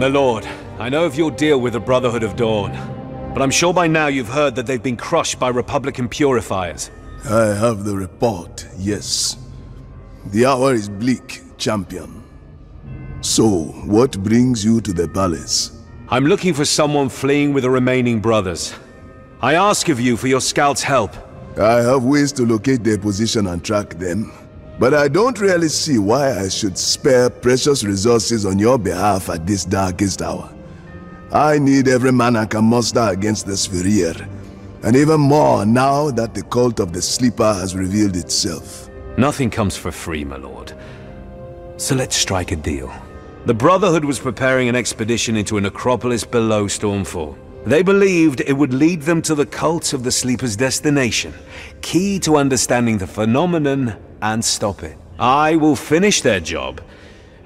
My lord, I know of your deal with the Brotherhood of Dawn, but I'm sure by now you've heard that they've been crushed by Republican purifiers. I have the report, yes. The hour is bleak, champion. So, what brings you to the palace? I'm looking for someone fleeing with the remaining brothers. I ask of you for your scouts' help. I have ways to locate their position and track them, but I don't really see why I should spare precious resources on your behalf at this darkest hour. I need every man I can muster against the Svirir, and even more now that the cult of the Sleeper has revealed itself. Nothing comes for free, my lord. So let's strike a deal. The Brotherhood was preparing an expedition into a necropolis below Stormfall. They believed it would lead them to the cult of the Sleeper's destination, key to understanding the phenomenon and stop it. I will finish their job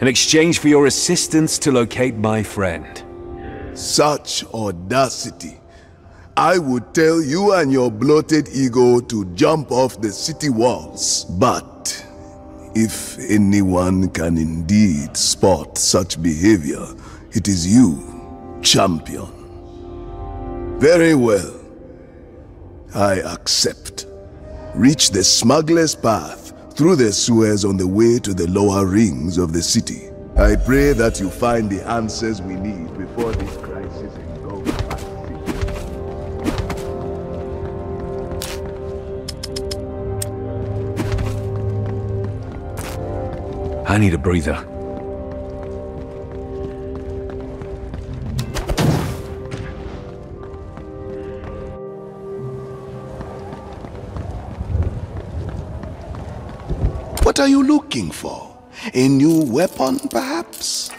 in exchange for your assistance to locate my friend. Such audacity. I would tell you and your bloated ego to jump off the city walls, but if anyone can indeed spot such behavior, it is you, champion. Very well. I accept. Reach the smuggler's path through the sewers on the way to the lower rings of the city. I pray that you find the answers we need before this crisis engulfs us. I need a breather. What are you looking for? A new weapon, perhaps?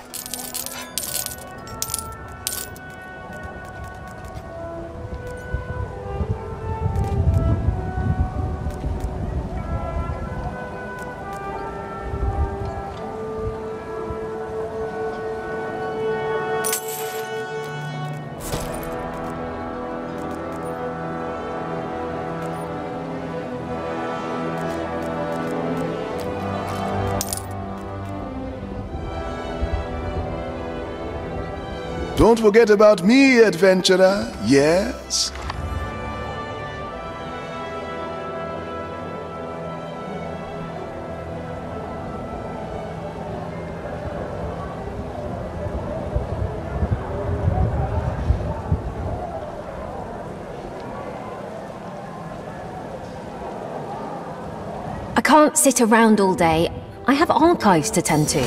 Don't forget about me, adventurer, yes? I can't sit around all day. I have archives to tend to.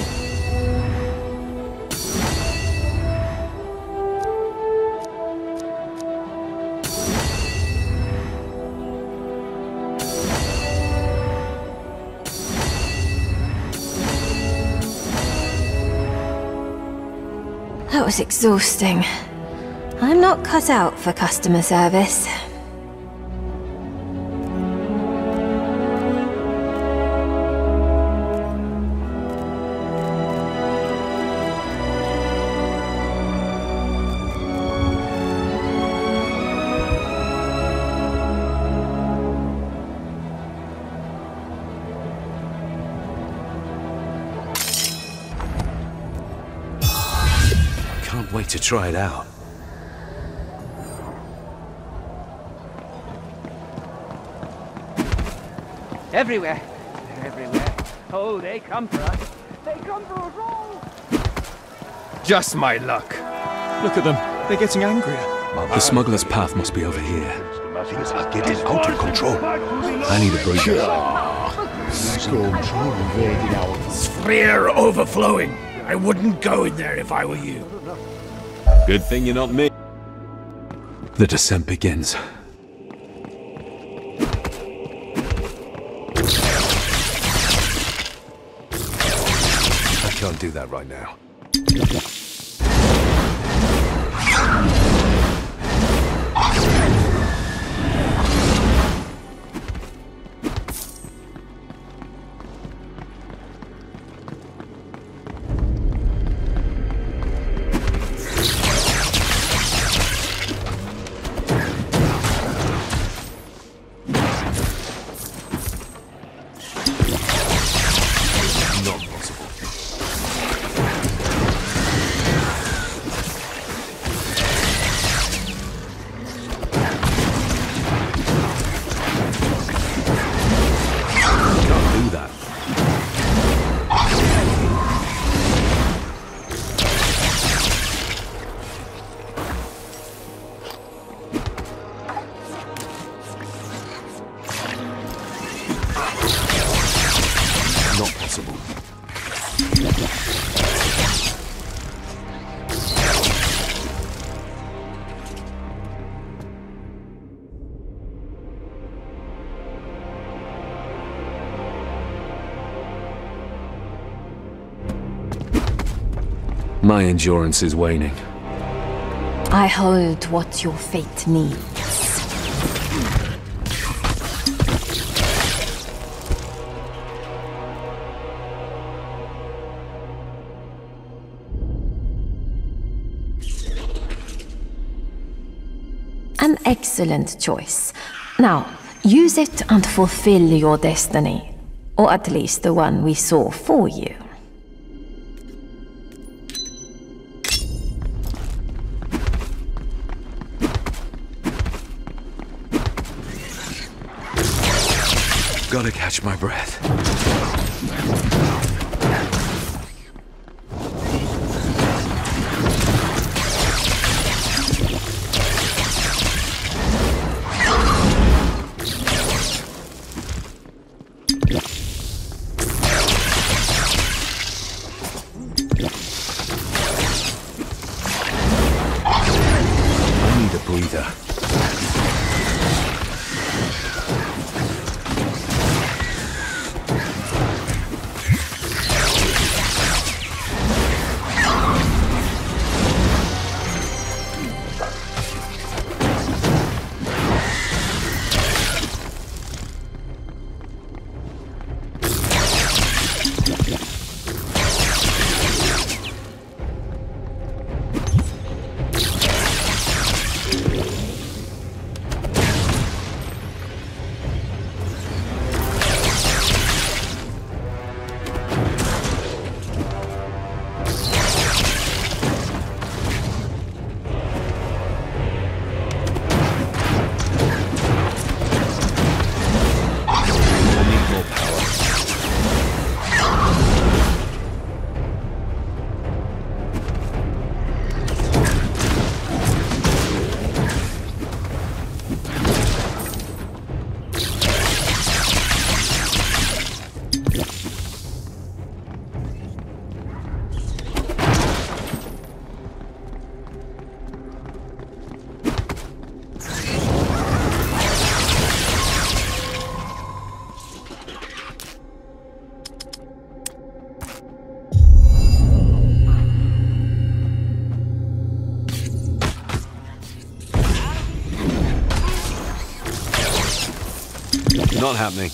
That was exhausting. I'm not cut out for customer service. Wait to try it out. Everywhere. They're everywhere. Oh, they come for us. They come for us all. Just my luck. Look at them. They're getting angrier. The smuggler's path must be over here. Things are getting out of control. I need a breather. Sphere overflowing. I wouldn't go in there if I were you. Good thing you're not me. The descent begins. I can't do that right now. My endurance is waning. I hold what your fate needs. An excellent choice. Now, use it and fulfill your destiny. Or at least the one we saw for you. Gotta catch my breath. I need a breather. Not happening.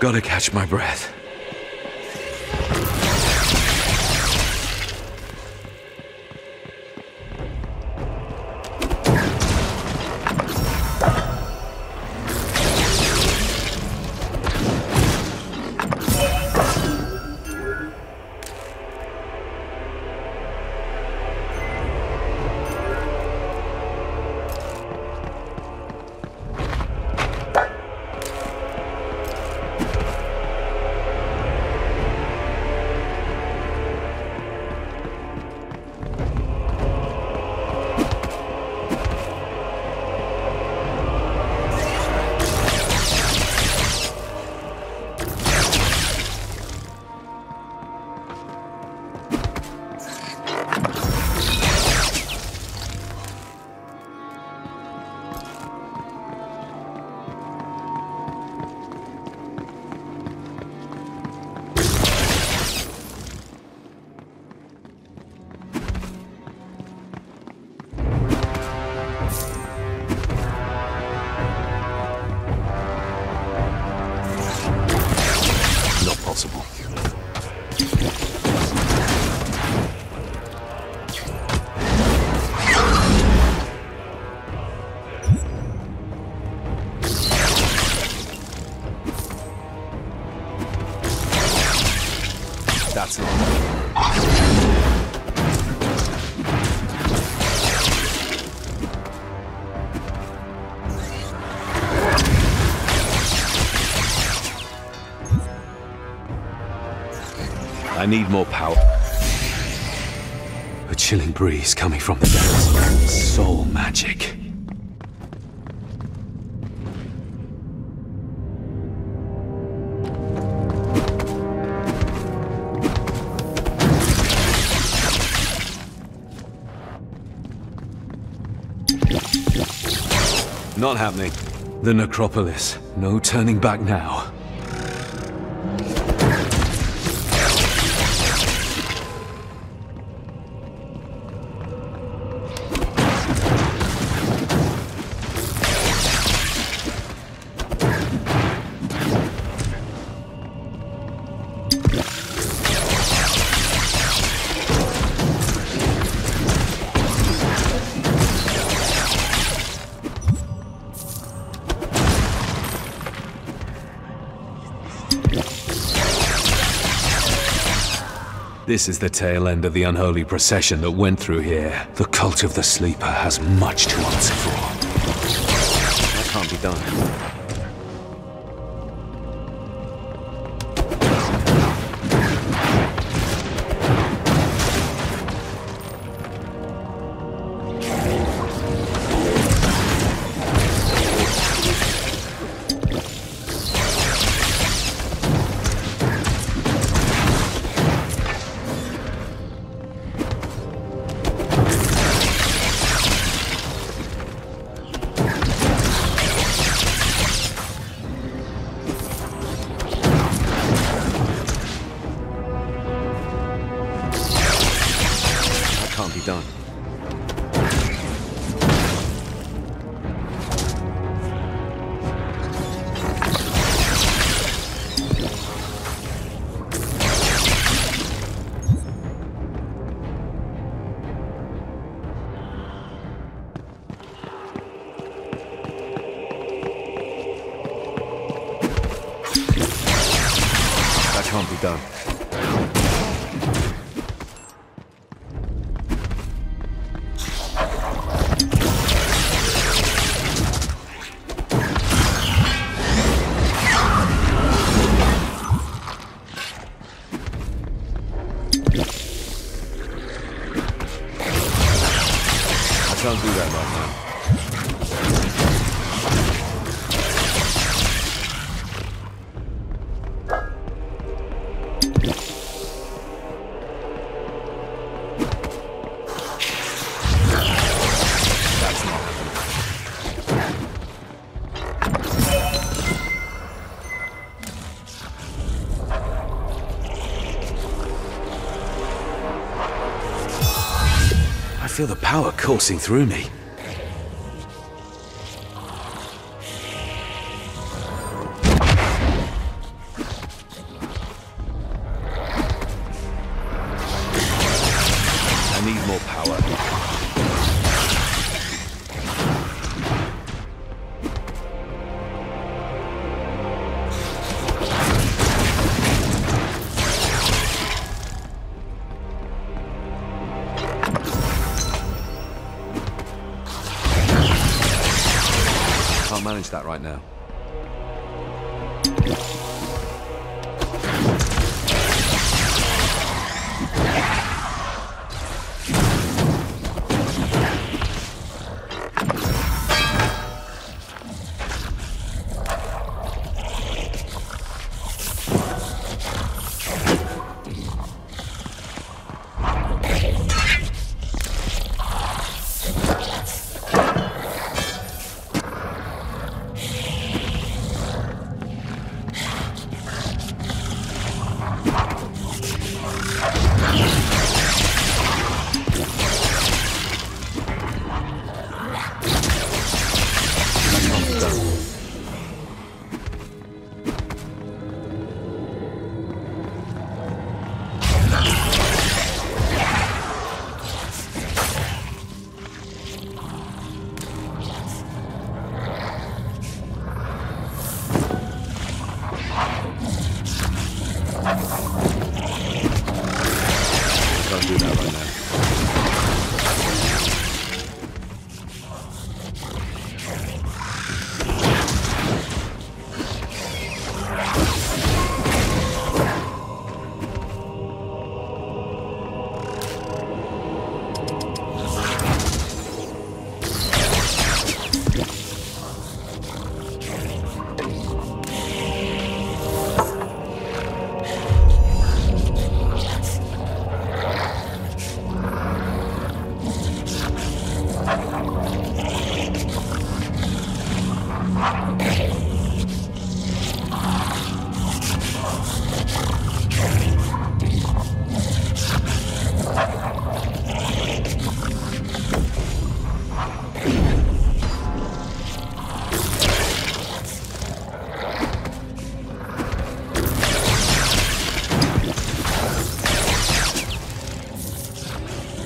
Gotta catch my breath. shots. I need more power. A chilling breeze coming from the depths. Soul magic. Not happening. The necropolis. No turning back now. This is the tail end of the unholy procession that went through here. The cult of the Sleeper has much to answer for. That can't be done. I feel the power coursing through me. I need more that right now.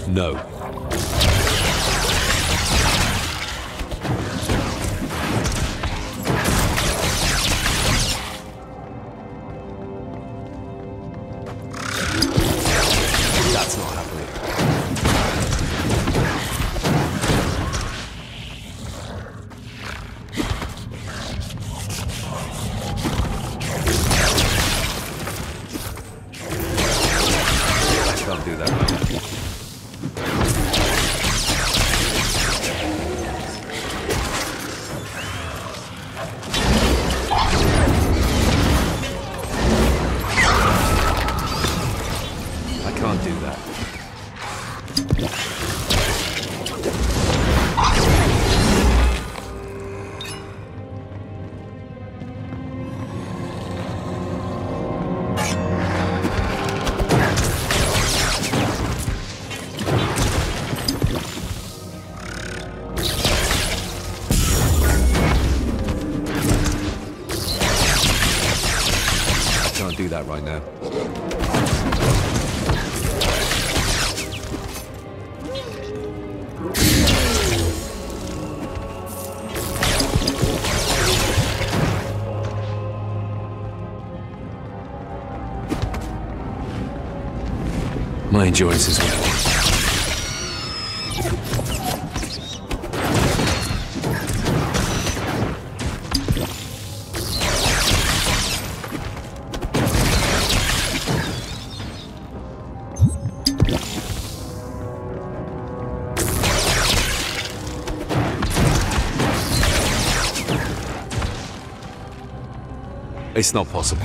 No. That right now. My endurance is well. It's not possible.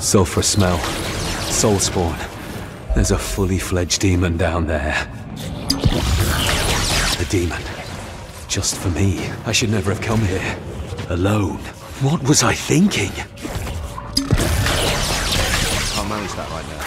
Sulfur smell, soul spawn. There's a fully fledged demon down there. A demon, just for me. I should never have come here, alone. What was I thinking? I'll manage that right now.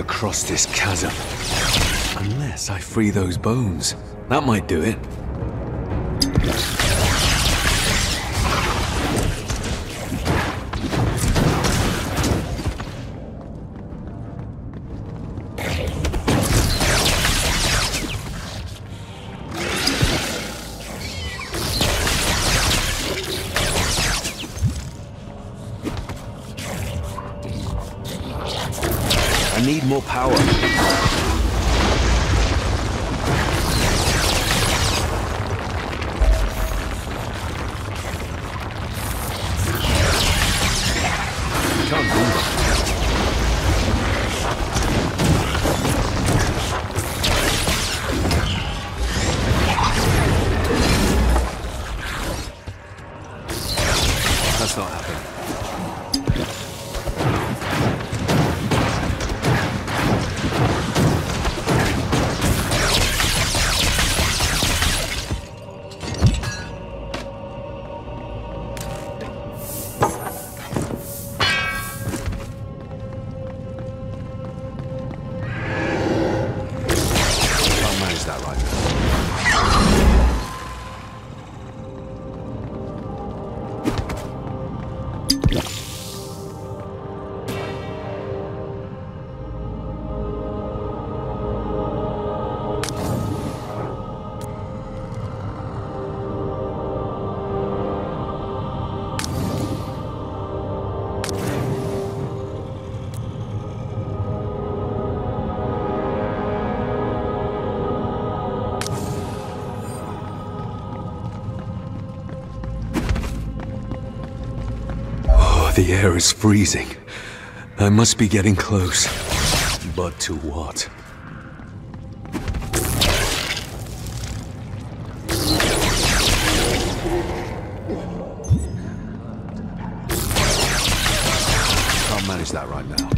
Across this chasm. Unless I free those bones. That might do it. That's not happening. Oh, the air is freezing. I must be getting close. But to what? I'll manage that right now.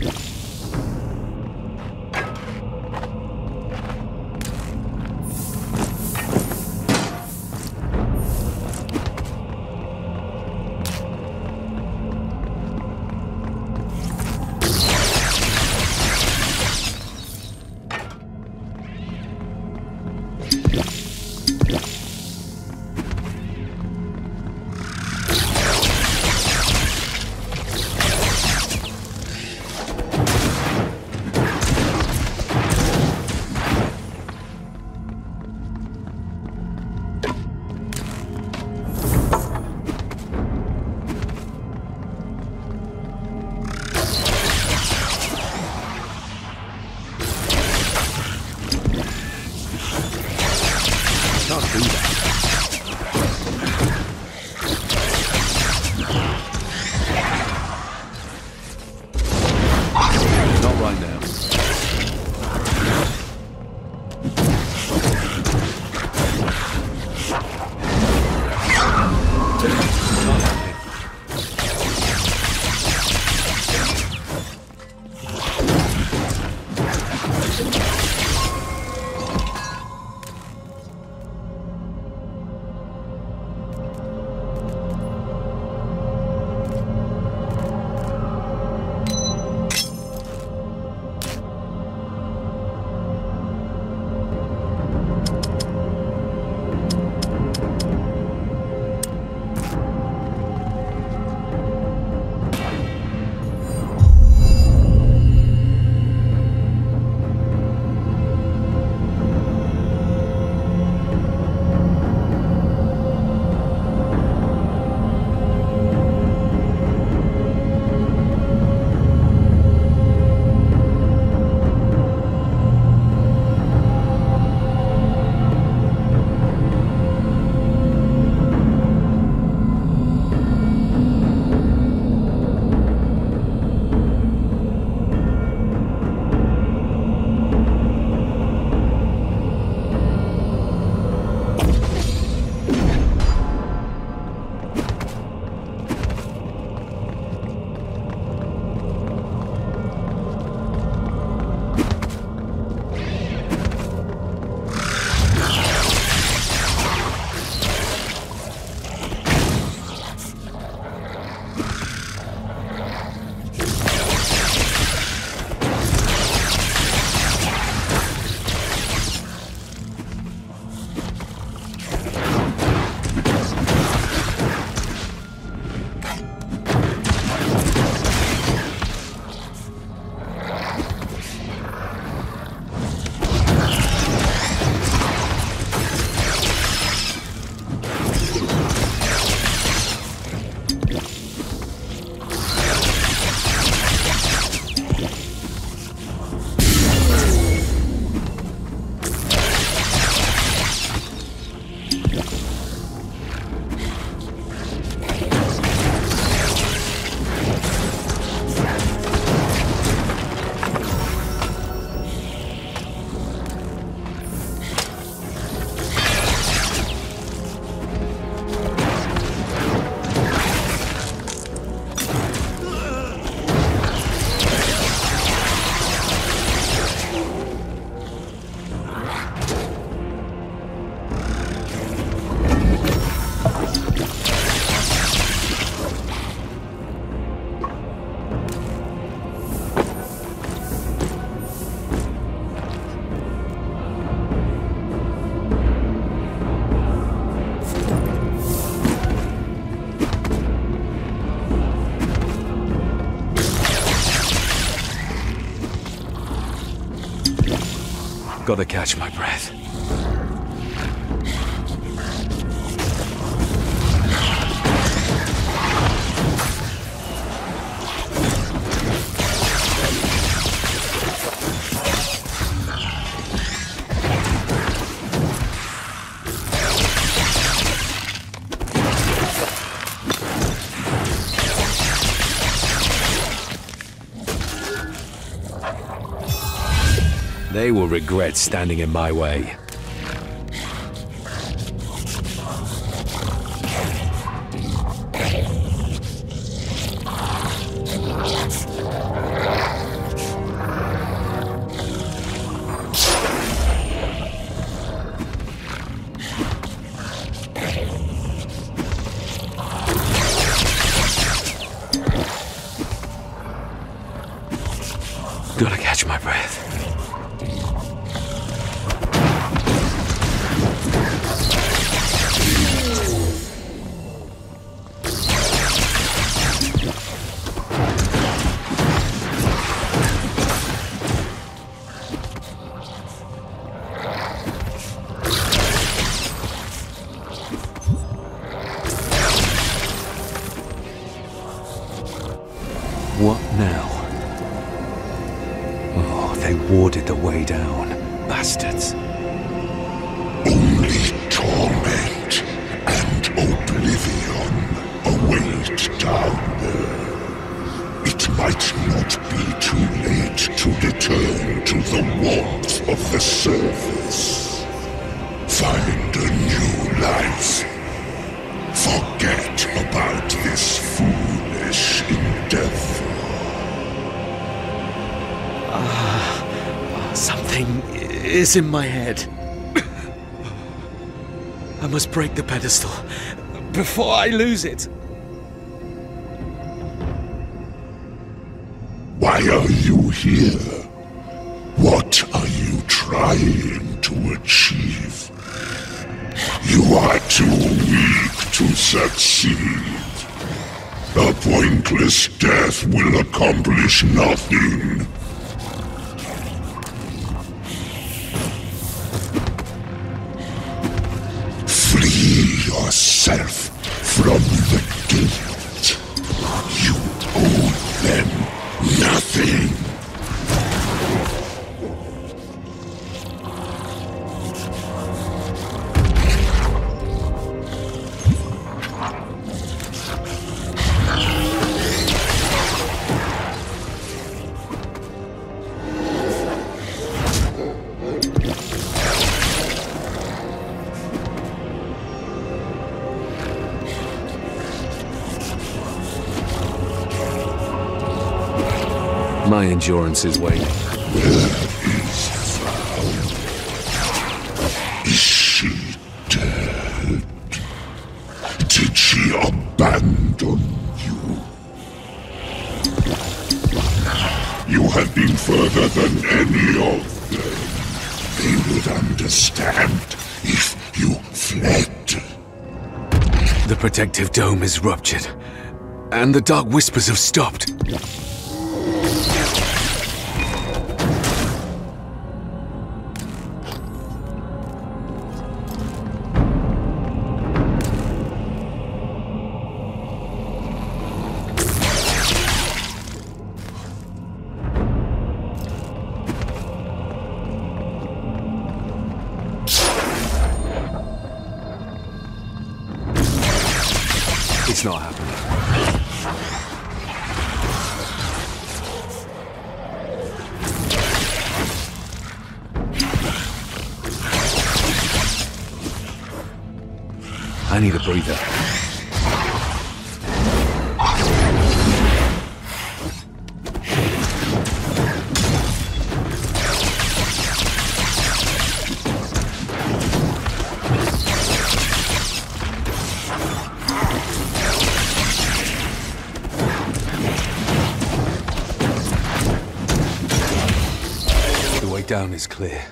Gotta catch my breath. They will regret standing in my way. It's in my head. I must break the pedestal before I lose it. Why are you here? What are you trying to achieve? You are too weak to succeed. A pointless death will accomplish nothing. From the guilt, you owe them nothing. My endurance is waiting. Where is Val? Is she dead? Did she abandon you? You have been further than any of them. They would understand if you fled. The protective dome is ruptured, and the dark whispers have stopped. Down is clear.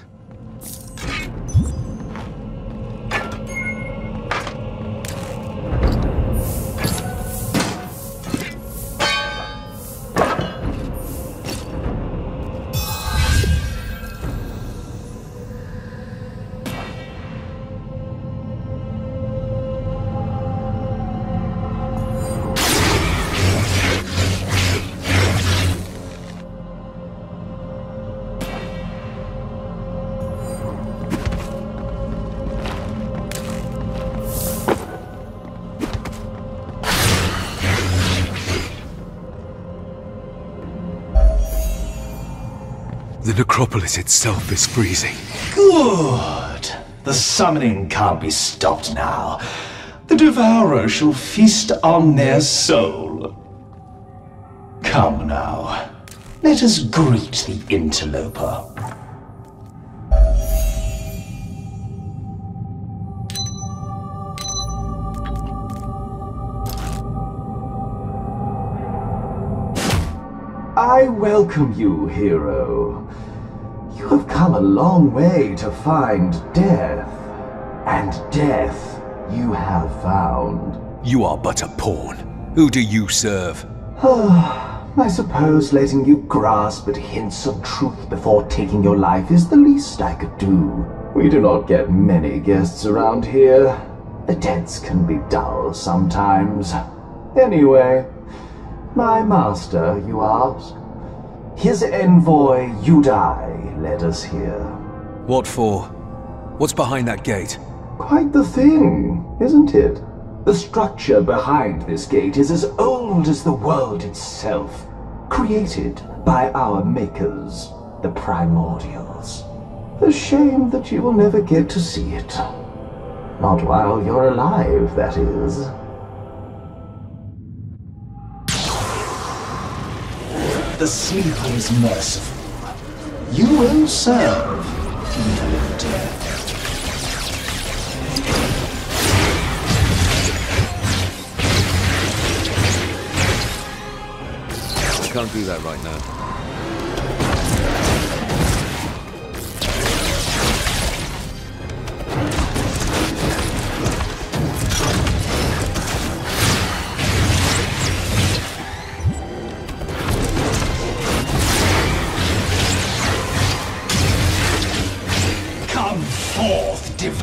The necropolis itself is freezing. Good. The summoning can't be stopped now. The devourer shall feast on their soul. Come now. Let us greet the interloper. I welcome you, hero. You have come a long way to find death, and death you have found. You are but a pawn. Who do you serve? I suppose letting you grasp at hints of truth before taking your life is the least I could do. We do not get many guests around here. The dance can be dull sometimes. Anyway, my master, you ask? His envoy, Yudai, led us here. What for? What's behind that gate? Quite the thing, isn't it? The structure behind this gate is as old as the world itself, created by our makers, the Primordials. A shame that you will never get to see it. Not while you're alive, that is. The Sleeper is merciful. You will serve even death. I can't do that right now.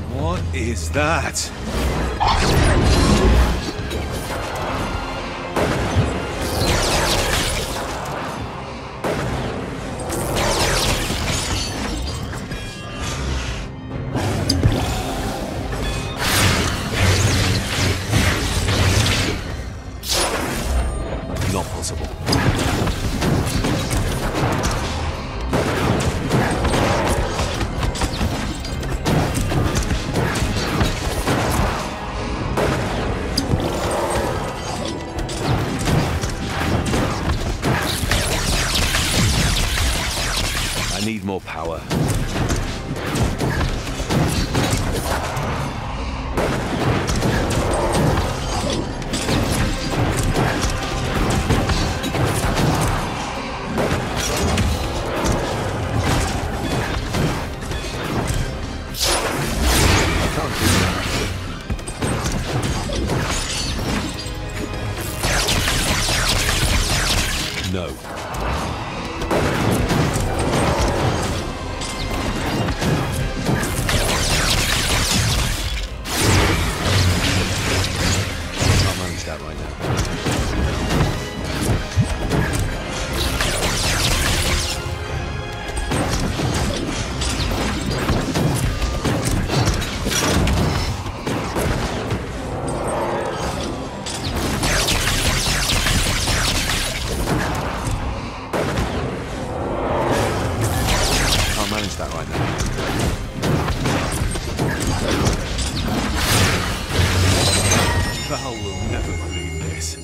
What is that? Not possible. Need more power. No. That right now. Val will never believe this.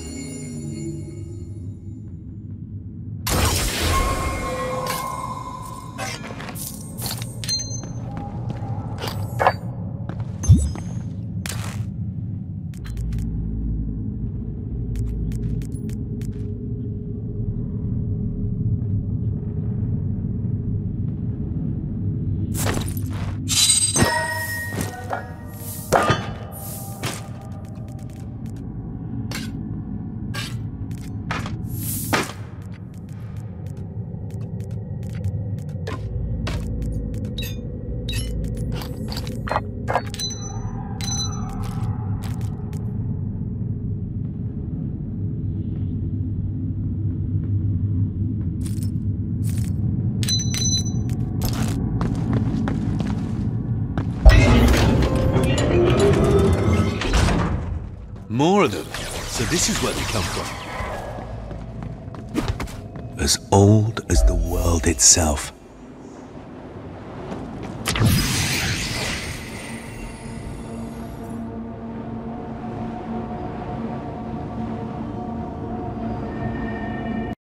More of them. So this is where they come from. As old as the world itself.